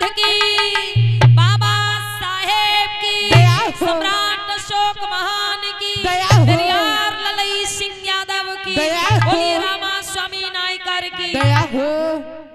संत की, बाबा साहेब की, सम्राट अशोक महान की, दरियार ललई सिंह यादव की, बोलिए रामा स्वामी नायकर की।